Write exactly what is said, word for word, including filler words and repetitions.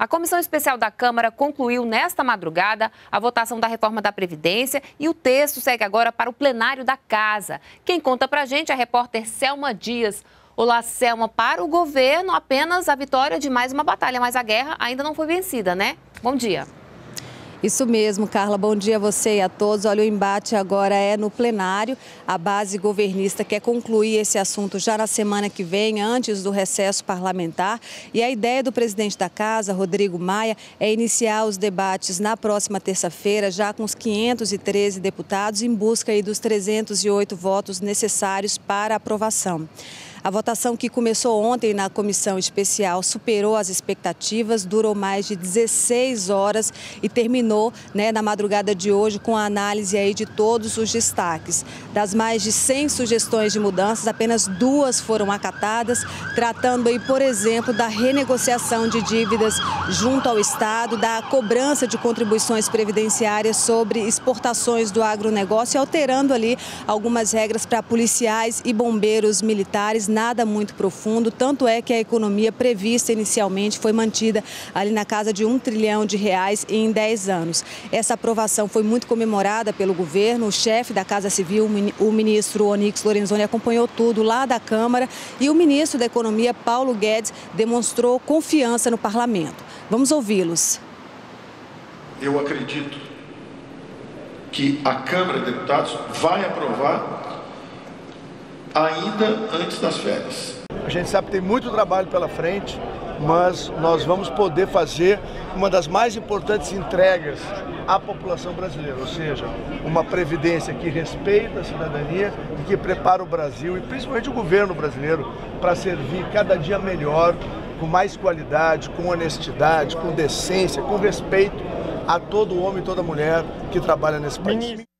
A Comissão Especial da Câmara concluiu nesta madrugada a votação da reforma da Previdência e o texto segue agora para o plenário da Casa. Quem conta pra gente é a repórter Selma Dias. Olá, Selma. Para o governo, apenas a vitória de mais uma batalha, mas a guerra ainda não foi vencida, né? Bom dia. Isso mesmo, Carla. Bom dia a você e a todos. Olha, o embate agora é no plenário. A base governista quer concluir esse assunto já na semana que vem, antes do recesso parlamentar. E a ideia do presidente da Casa, Rodrigo Maia, é iniciar os debates na próxima terça-feira, já com os quinhentos e treze deputados, em busca aí dos trezentos e oito votos necessários para aprovação. A votação, que começou ontem na comissão especial, superou as expectativas, durou mais de dezesseis horas e terminou, né, na madrugada de hoje com a análise aí de todos os destaques. Das mais de cem sugestões de mudanças, apenas duas foram acatadas, tratando aí, por exemplo, da renegociação de dívidas junto ao Estado, da cobrança de contribuições previdenciárias sobre exportações do agronegócio e alterando ali algumas regras para policiais e bombeiros militares. Nada muito profundo, tanto é que a economia prevista inicialmente foi mantida ali na casa de um trilhão de reais em dez anos. Essa aprovação foi muito comemorada pelo governo. O chefe da Casa Civil, o ministro Onyx Lorenzoni, acompanhou tudo lá da Câmara e o ministro da Economia, Paulo Guedes, demonstrou confiança no parlamento. Vamos ouvi-los. Eu acredito que a Câmara de Deputados vai aprovar ainda antes das férias. A gente sabe que tem muito trabalho pela frente, mas nós vamos poder fazer uma das mais importantes entregas à população brasileira, ou seja, uma previdência que respeita a cidadania e que prepara o Brasil e principalmente o governo brasileiro para servir cada dia melhor, com mais qualidade, com honestidade, com decência, com respeito a todo homem e toda mulher que trabalha nesse país.